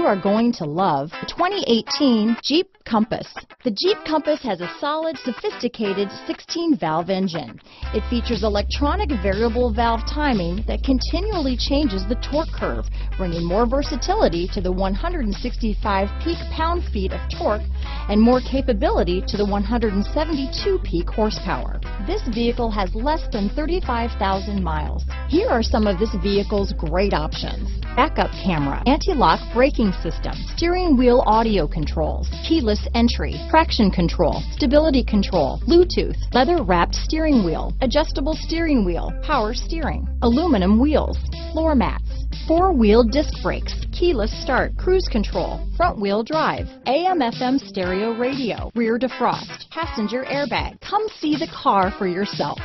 you are going to love the 2018 Jeep Compass. The Jeep Compass has a solid, sophisticated 16-valve engine. It features electronic variable valve timing that continually changes the torque curve, bringing more versatility to the 165 peak pound-feet of torque and more capability to the 172 peak horsepower. This vehicle has less than 35,000 miles. Here are some of this vehicle's great options: backup camera, anti-lock braking system, steering wheel audio controls, keyless entry, traction control, stability control, Bluetooth, leather-wrapped steering wheel, adjustable steering wheel, power steering, aluminum wheels, floor mats, four-wheel disc brakes, keyless start, cruise control, front-wheel drive, AM/FM stereo radio, rear defrost, passenger airbag. Come see the car for yourself.